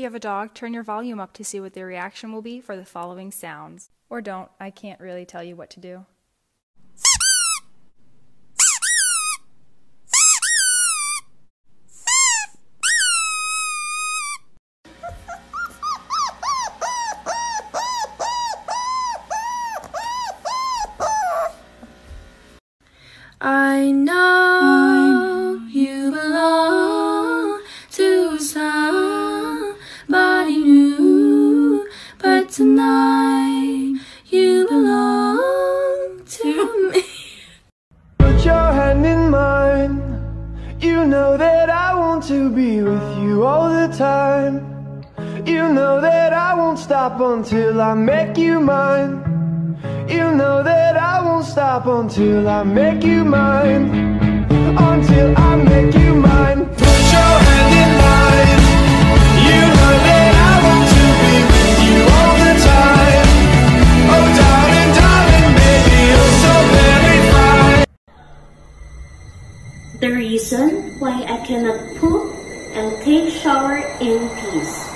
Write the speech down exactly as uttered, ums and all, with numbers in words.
you have a dog, turn your volume up to see what their reaction will be for the following sounds. Or don't, I can't really tell you what to do. I know you belong to somebody new, but tonight you belong to me. Put your hand in mine. You know that I want to be with you all the time. You know that I won't stop until I make you mine. You know that I won't stop until I make you mine. Until I make you mine. Put your hand in mine. You know that I want to be with you all the time. Oh darling, darling, baby, you're so very fine. The reason why I cannot poop and take shower in peace